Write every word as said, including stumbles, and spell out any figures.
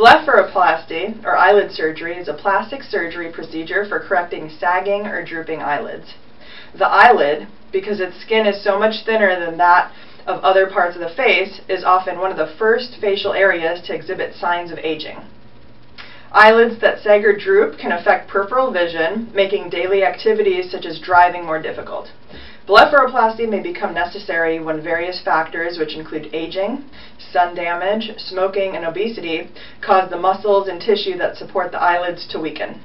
Blepharoplasty, or eyelid surgery, is a plastic surgery procedure for correcting sagging or drooping eyelids. The eyelid, because its skin is so much thinner than that of other parts of the face, is often one of the first facial areas to exhibit signs of aging. Eyelids that sag or droop can affect peripheral vision, making daily activities such as driving more difficult. Blepharoplasty may become necessary when various factors, which include aging, sun damage, smoking, and obesity, cause the muscles and tissue that support the eyelids to weaken.